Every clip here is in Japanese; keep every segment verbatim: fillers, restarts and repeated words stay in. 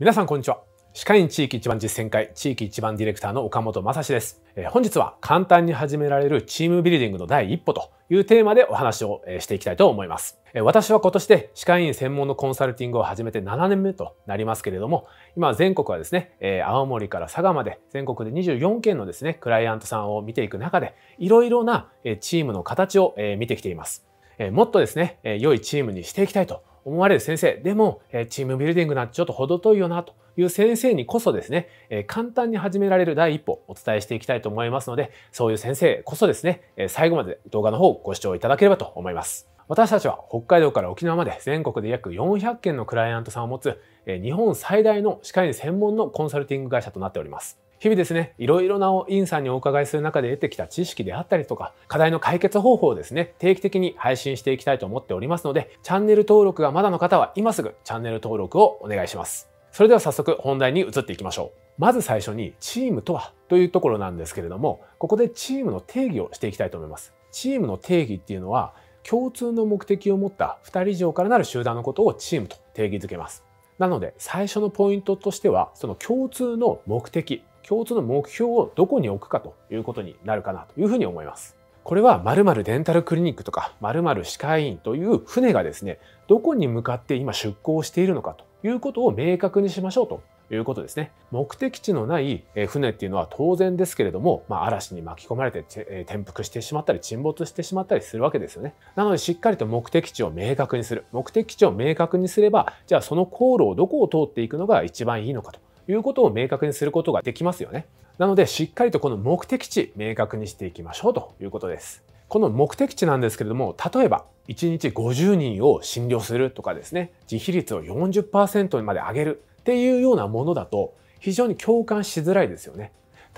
皆さんこんにちは。歯科医院地域一番実践会地域一番ディレクターの岡本雅史です。えー、本日は簡単に始められるチームビルディングの第一歩というテーマでお話をしていきたいと思います。えー、私は今年で歯科医院専門のコンサルティングを始めてななねんめとなりますけれども、今全国はですね、えー、青森から佐賀まで全国でにじゅうよんけんのですねクライアントさんを見ていく中で、いろいろなチームの形を見てきています。えー、もっとですね良いチームにしていきたいと思われる先生でも、チームビルディングなんてちょっと程遠いよなという先生にこそですね、簡単に始められる第一歩をお伝えしていきたいと思いますので、そういう先生こそですね最後まで動画の方をご視聴いただければと思います。私たちは北海道から沖縄まで全国で約よんひゃくけんのクライアントさんを持つ日本最大の歯科医院専門のコンサルティング会社となっております。日々ですね、いろいろな院さんにお伺いする中で得てきた知識であったりとか、課題の解決方法をですね、定期的に配信していきたいと思っておりますので、チャンネル登録がまだの方は今すぐチャンネル登録をお願いします。それでは早速本題に移っていきましょう。まず最初にチームとはというところなんですけれども、ここでチームの定義をしていきたいと思います。チームの定義っていうのは、共通の目的を持ったふたり以上からなる集団のことをチームと定義づけます。なので最初のポイントとしては、その共通の目的、共通の目標をどこに置くかということになるかなというふうに思います。これは〇〇デンタルクリニックとか〇〇歯科医院という船がですね、どこに向かって今出航しているのかということを明確にしましょうということですね。目的地のない船っていうのは当然ですけれども、まあ、嵐に巻き込まれて転覆してしまったり沈没してしまったりするわけですよね。なのでしっかりと目的地を明確にする。目的地を明確にすれば、じゃあその航路をどこを通っていくのが一番いいのかということを明確にすることができますよね。なのでしっかりとこの目的地明確にしていきましょうということです。この目的地なんですけれども、例えばいちにちごじゅうにんを診療するとかですね、自費率を よんじゅっパーセント にまで上げるっていうようなものだと非常に共感しづらいですよね。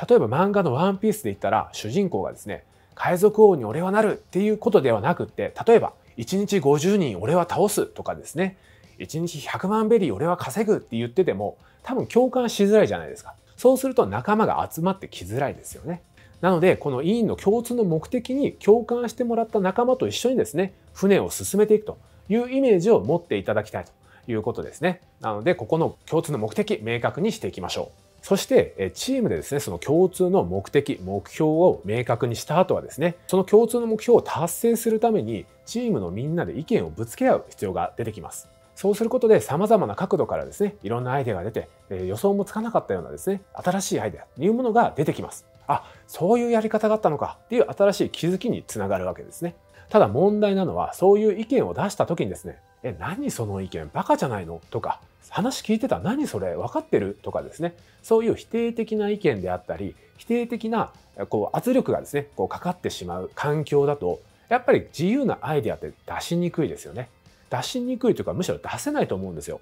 例えば漫画のワンピースで言ったら、主人公がですね、海賊王に俺はなるっていうことではなくって、例えばいちにちごじゅうにん俺は倒すとかですね、いちにちひゃくまんベリー俺は稼ぐって言ってても多分共感しづらいじゃないですか。そうすると仲間が集まってきづらいですよね。なのでこの委員の共通の目的に共感してもらった仲間と一緒にですね、船を進めていくというイメージを持っていただきたいということですね。なのでここの共通の目的明確にしていきましょう。そしてチームでですね、その共通の目的目標を明確にした後はですね、その共通の目標を達成するためにチームのみんなで意見をぶつけ合う必要が出てきます。そうすることで様々な角度からですね、いろんなアイデアが出て、予想もつかなかったようなですね、新しいアイデアというものが出てきます。あ、そういうやり方だったのかっていう新しい気づきにつながるわけですね。ただ問題なのは、そういう意見を出した時にですね、え、何その意見バカじゃないのとか、話聞いてた、何それ分かってるとかですね、そういう否定的な意見であったり、否定的なこう圧力がですね、こうかかってしまう環境だと、やっぱり自由なアイデアって出しにくいですよね。出しにくいというか、むしろ出せないと思うんですよ。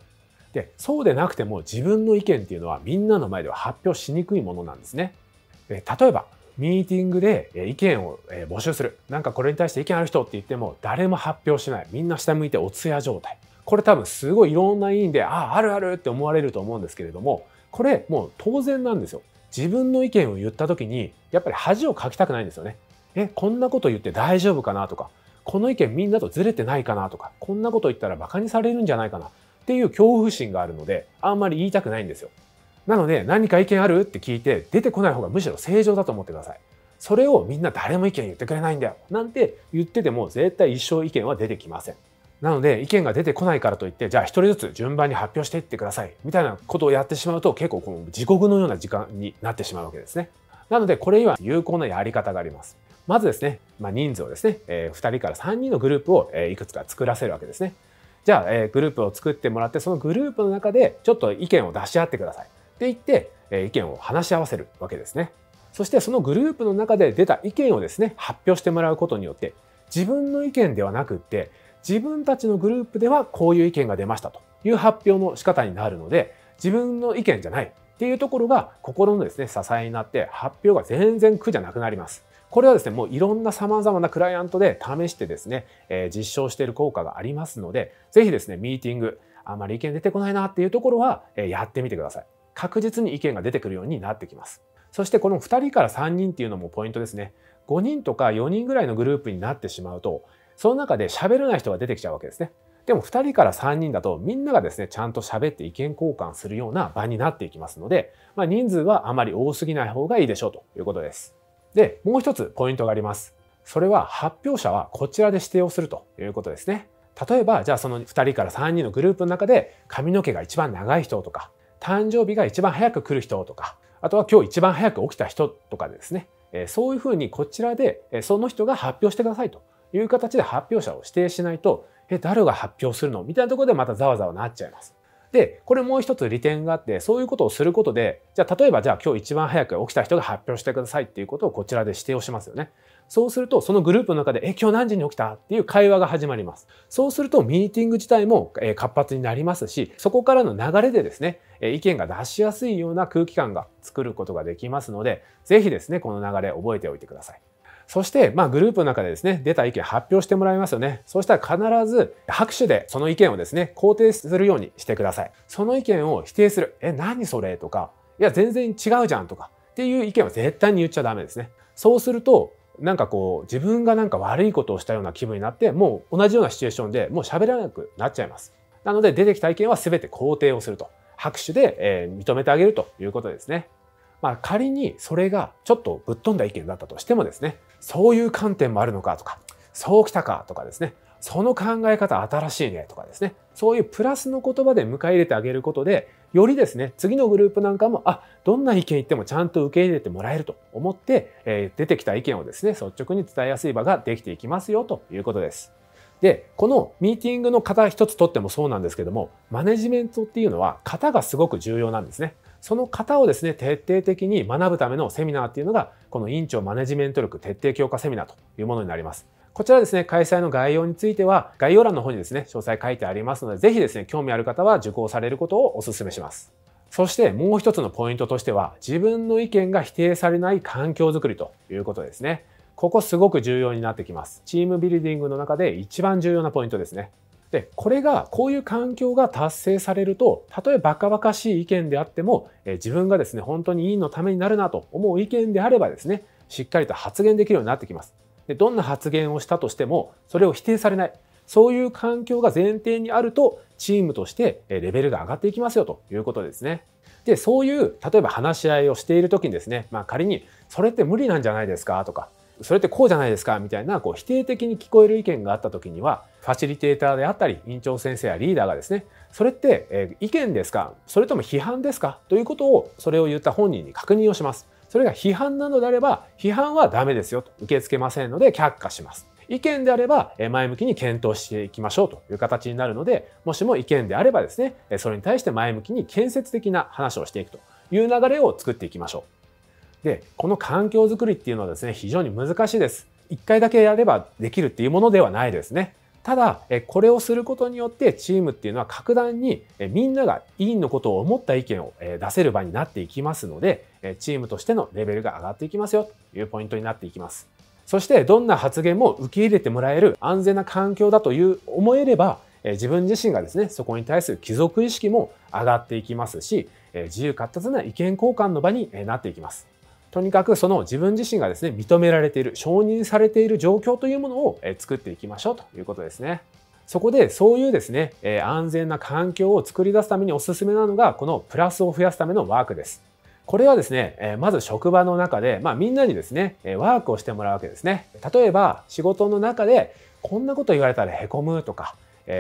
で、そうでなくても自分の意見っていうのはみんなの前では発表しにくいものなんですね。例えばミーティングで意見を募集する。なんかこれに対して意見ある人って言っても誰も発表しない。みんな下向いてお通夜状態。これ多分すごいいろんな委員で、ああ、あるあるって思われると思うんですけれども、これもう当然なんですよ。自分の意見を言った時にやっぱり恥をかきたくないんですよね。え、こんなこと言って大丈夫かなとか、この意見みんなとずれてないかなとか、こんなこと言ったらバカにされるんじゃないかなっていう恐怖心があるので、あんまり言いたくないんですよ。なので何か意見あるって聞いて出てこない方がむしろ正常だと思ってください。それをみんな誰も意見言ってくれないんだよなんて言ってても絶対一生意見は出てきません。なので意見が出てこないからといって、じゃあひとりずつ順番に発表していってくださいみたいなことをやってしまうと、結構この地獄のような時間になってしまうわけですね。なのでこれには有効なやり方があります。まずですね、まあ、人数をですね、えー、ふたりからさんにんのグループをいくつか作らせるわけですね。じゃあ、えー、グループを作ってもらって、そのグループの中でちょっと意見を出し合ってください。って言って意見を話し合わせるわけですね。そしてそのグループの中で出た意見をですね、発表してもらうことによって、自分の意見ではなくって、自分たちのグループではこういう意見が出ましたという発表の仕方になるので、自分の意見じゃないっていうところが心のですね、支えになって、発表が全然苦じゃなくなります。これはですね、もういろんな様々なクライアントで試してですね、えー、実証している効果がありますので、是非ですね、ミーティングあんまり意見出てこないなっていうところはやってみてください。確実に意見が出てくるようになってきます。そしてこのふたりからさんにんっていうのもポイントですね。ごにんとかよにんぐらいのグループになってしまうと、その中で喋らない人が出てきちゃうわけですね。でもふたりからさんにんだとみんながですねちゃんと喋って意見交換するような場になっていきますので、まあ、人数はあまり多すぎない方がいいでしょうということです。で、もう一つポイントがあります。それは発表者はこちらで指定をするということですね。例えばじゃあそのふたりからさんにんのグループの中で髪の毛が一番長い人とか、誕生日が一番早く来る人とか、あとは今日一番早く起きた人とかですね、そういうふうにこちらでその人が発表してくださいという形で発表者を指定しないと、え、誰が発表するのみたいなところでまたざわざわなっちゃいます。で、これもう一つ利点があって、そういうことをすることで、じゃあ例えばじゃあ今日一番早く起きた人が発表してくださいっていうことをこちらで指定をしますよね。そうするとそのグループの中で、え、今日何時に起きたっていう会話が始まります。そうするとミーティング自体も活発になりますし、そこからの流れでですね、意見が出しやすいような空気感が作ることができますので、ぜひですね、この流れ覚えておいてください。そして、まあ、グループの中でですね、出た意見発表してもらいますよね。そうしたら必ず拍手でその意見をですね、肯定するようにしてください。その意見を否定する。え、何それとか、いや、全然違うじゃんとかっていう意見は絶対に言っちゃダメですね。そうすると、なんかこう、自分がなんか悪いことをしたような気分になって、もう同じようなシチュエーションでもう喋らなくなっちゃいます。なので、出てきた意見は全て肯定をすると。拍手で、えー、認めてあげるということですね。まあ仮にそれがちょっとぶっ飛んだ意見だったとしてもですね、そういう観点もあるのかとか、そうきたかとかですね、その考え方新しいねとかですね、そういうプラスの言葉で迎え入れてあげることで、よりですね、次のグループなんかも、あ、どんな意見言ってもちゃんと受け入れてもらえると思って、えー、出てきた意見をですね、率直に伝えやすい場ができていきますよということです。で、このミーティングの型一つとってもそうなんですけども、マネジメントっていうのは型がすごく重要なんですね。その型をですね、徹底的に学ぶためのセミナーっていうのが、この院長マネジメント力徹底強化セミナーというものになります。こちらですね、開催の概要については、概要欄の方にですね、詳細書いてありますので、ぜひですね、興味ある方は受講されることをお勧めします。そしてもう一つのポイントとしては、自分の意見が否定されない環境づくりということですね。ここすごく重要になってきます。チームビルディングの中で一番重要なポイントですね。で、これが、こういう環境が達成されると、たとえバカバカしい意見であっても、えー、自分がですね、本当に委員のためになるなと思う意見であればですね、しっかりと発言できるようになってきます。で、どんな発言をしたとしても、それを否定されない。そういう環境が前提にあると、チームとしてレベルが上がっていきますよということですね。で、そういう、例えば話し合いをしているときにですね、まあ仮に、それって無理なんじゃないですかとか、それってこうじゃないですかみたいなこう否定的に聞こえる意見があった時には、ファシリテーターであったり院長先生やリーダーがですね、それって意見ですか、それとも批判ですかということを、それを言った本人に確認をします。それが批判なのであれば、批判はダメですよと、受け付けませんので却下します。意見であれば前向きに検討していきましょうという形になるので、もしも意見であればですね、それに対して前向きに建設的な話をしていくという流れを作っていきましょう。で、この環境づくりっていうのはですね、非常に難しいです。一回だけやればできるっていうものではないですね。ただ、これをすることによってチームっていうのは格段にみんなが委員のことを思った意見を出せる場になっていきますので、チームとしてのレベルが上がっていきますよというポイントになっていきます。そして、どんな発言も受け入れてもらえる安全な環境だという思えれば、自分自身がですね、そこに対する帰属意識も上がっていきますし、自由闊達な意見交換の場になっていきます。とにかくその自分自身がですね、認められている、承認されている状況というものを作っていきましょうということですね。そこでそういうですね、安全な環境を作り出すためにおすすめなのが、このプラスを増やすためのワークです。これはですね、まず職場の中で、まあみんなにですね、ワークをしてもらうわけですね。例えば仕事の中で、こんなこと言われたらへこむとか、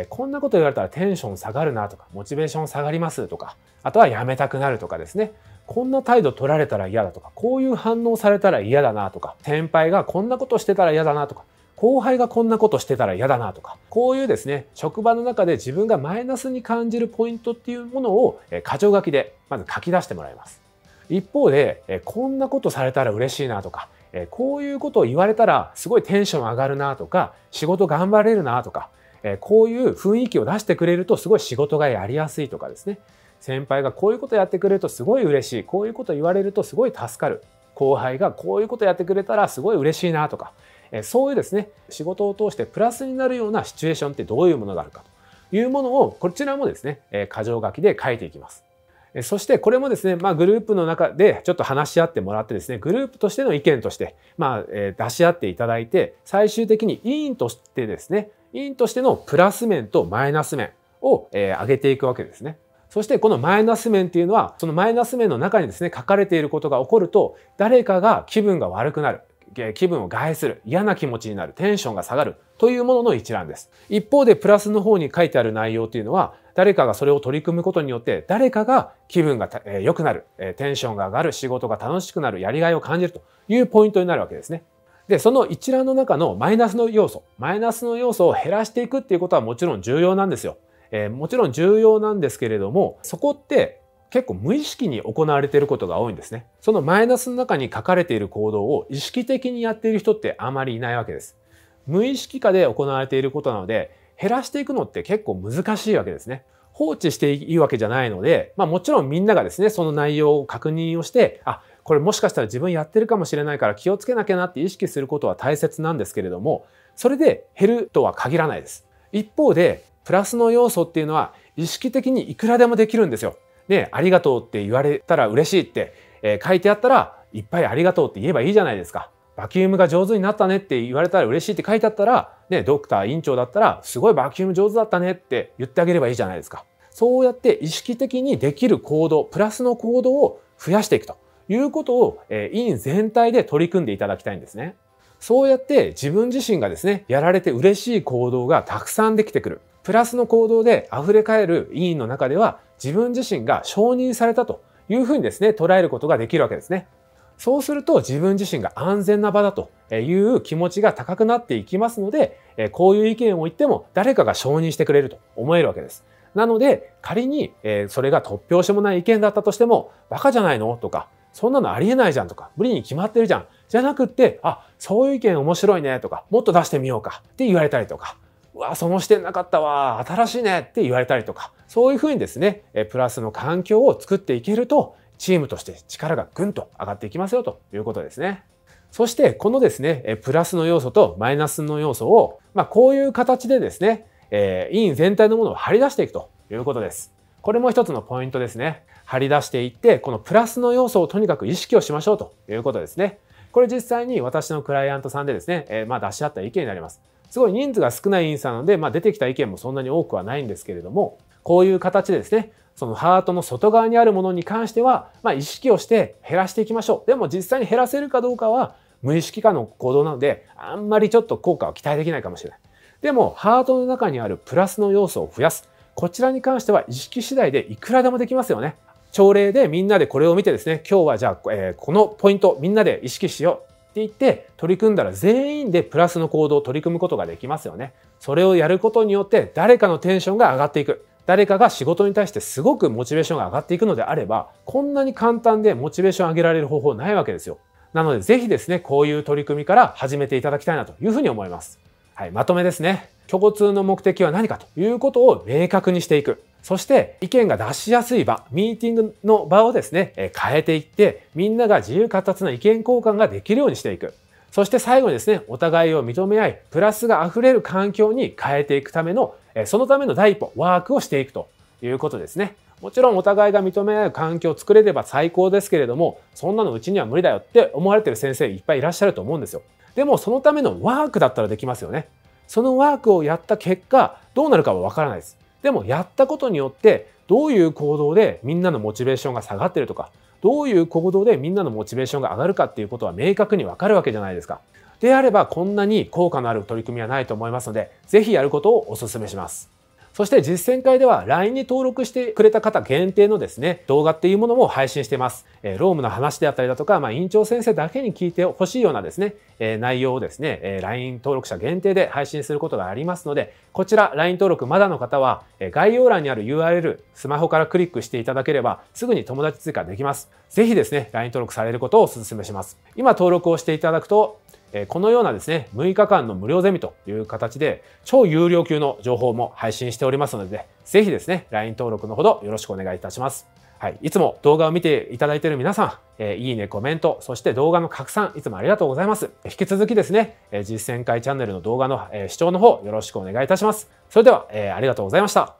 こんなこと言われたらテンション下がるなとか、モチベーション下がりますとか、あとはやめたくなるとかですね。こんな態度取られたら嫌だとか、こういう反応されたら嫌だなとか、先輩がこんなことしてたら嫌だなとか、後輩がこんなことしてたら嫌だなとか、こういうですね、職場の中で自分がマイナスに感じるポイントっていうものを箇条書きでまず書き出してもらいます。一方で、こんなことされたら嬉しいなとか、こういうことを言われたらすごいテンション上がるなとか、仕事頑張れるなとか、こういう雰囲気を出してくれるとすごい仕事がやりやすいとかですね。先輩がこういうことやってくれるとすごい嬉しい。こういうこと言われるとすごい助かる。後輩がこういうことやってくれたらすごい嬉しいなとか。そういうですね、仕事を通してプラスになるようなシチュエーションってどういうものがあるかというものを、こちらもですね、箇条書きで書いていきます。そしてこれもですね、まあグループの中でちょっと話し合ってもらってですね、グループとしての意見として、まあ出し合っていただいて、最終的に委員としてですね、因としてのプラス面とマイナス面を、えー、上げていくわけですね。そしてこのマイナス面っていうのは、そのマイナス面の中にですね、書かれていることが起こると、誰かが気分が悪くなる、気分を害する、嫌な気持ちになる、テンションが下がるというものの一覧です。一方でプラスの方に書いてある内容というのは、誰かがそれを取り組むことによって、誰かが気分が良くなる、テンションが上がる、仕事が楽しくなる、やりがいを感じるというポイントになるわけですね。で、その一覧の中のマイナスの要素、マイナスの要素を減らしていくっていうことはもちろん重要なんですよ。えー、もちろん重要なんですけれども、そこって結構無意識に行われていることが多いんですね。そのマイナスの中に書かれている行動を意識的にやっている人ってあまりいないわけです。無意識化で行われていることなので、減らしていくのって結構難しいわけですね。放置していいわけじゃないので、まあもちろんみんながですね、その内容を確認をして、あ、これもしかしたら自分やってるかもしれないから気をつけなきゃなって意識することは大切なんですけれども、それで減るとは限らないです。一方で、プラスの要素っていうのは意識的にいくらでもできるんですよ。ね、ありがとうって言われたら嬉しいって、えー、書いてあったらいっぱいありがとうって言えばいいじゃないですか。バキュームが上手になったねって言われたら嬉しいって書いてあったら、ね、ドクター院長だったらすごいバキューム上手だったねって言ってあげればいいじゃないですか。そうやって意識的にできる行動、プラスの行動を増やしていくということを、えー、院全体で取り組んでいただきたいんですね。そうやって自分自身がですね、やられて嬉しい行動がたくさんできてくる。プラスの行動で溢れ返る委員の中では、自分自身が承認されたというふうにですね、捉えることができるわけですね。そうすると自分自身が安全な場だという気持ちが高くなっていきますので、こういう意見を言っても誰かが承認してくれると思えるわけです。なので仮にそれが突拍子もない意見だったとしても、バカじゃないのとか、そんなのありえないじゃんとか、無理に決まってるじゃんじゃなくって、あ、そういう意見面白いねとか、もっと出してみようかって言われたりとか、わあ、その視点なかったわ、新しいねって言われたりとか、そういうふうにですね、プラスの環境を作っていけると、チームとして力がぐんと上がっていきますよということですね。そして、このですね、プラスの要素とマイナスの要素を、まあ、こういう形でですね、委員全体のものを張り出していくということです。これも一つのポイントですね。張り出していって、このプラスの要素をとにかく意識をしましょうということですね。これ実際に私のクライアントさんでですね、まあ、出し合った意見になります。すごい人数が少ない委員さんなので、まあ、出てきた意見もそんなに多くはないんですけれども、こういう形でですね、そのハートの外側にあるものに関しては、まあ、意識をして減らしていきましょう。でも実際に減らせるかどうかは無意識化の行動なので、あんまりちょっと効果は期待できないかもしれない。でも、ハートの中にあるプラスの要素を増やす。こちらに関しては意識次第でいくらでもできますよね。朝礼でみんなでこれを見てですね、今日はじゃあ、えー、このポイントみんなで意識しよう。って言って取り組んだら全員でプラスの行動を取り組むことができますよね。それをやることによって誰かのテンションが上がっていく。誰かが仕事に対してすごくモチベーションが上がっていくのであれば、こんなに簡単でモチベーション上げられる方法ないわけですよ。なのでぜひですね、こういう取り組みから始めていただきたいなというふうに思います。はい、まとめですね。共通の目的は何かということを明確にしていく。そして意見が出しやすい場、ミーティングの場をですね、変えていって、みんなが自由闊達な意見交換ができるようにしていく。そして最後にですね、お互いを認め合い、プラスが溢れる環境に変えていくための、そのための第一歩、ワークをしていくということですね。もちろんお互いが認め合う環境を作れれば最高ですけれども、そんなのうちには無理だよって思われてる先生いっぱいいらっしゃると思うんですよ。でもそのためのワークだったらできますよね。そのワークをやった結果、どうなるかはわからないです。でもやったことによってどういう行動でみんなのモチベーションが下がってるとか、どういう行動でみんなのモチベーションが上がるかっていうことは明確にわかるわけじゃないですか。であればこんなに効果のある取り組みはないと思いますので、ぜひやることをお勧めします。そして実践会では ライン に登録してくれた方限定のですね、動画っていうものも配信しています。えー、ロームの話であったりだとか、まあ、院長先生だけに聞いてほしいようなですね、えー、内容をですね、えー、ライン 登録者限定で配信することがありますので、こちら ライン 登録まだの方は、えー、概要欄にある ユーアールエル、スマホからクリックしていただければ、すぐに友達追加できます。ぜひですね、ライン 登録されることをお勧めします。今登録をしていただくと、このようなですね、むいかかんの無料ゼミという形で、超有料級の情報も配信しておりますので、ぜひですね、ライン 登録のほどよろしくお願いいたします。はい。いつも動画を見ていただいている皆さん、いいね、コメント、そして動画の拡散、いつもありがとうございます。引き続きですね、実践会チャンネルの動画の視聴の方、よろしくお願いいたします。それでは、ありがとうございました。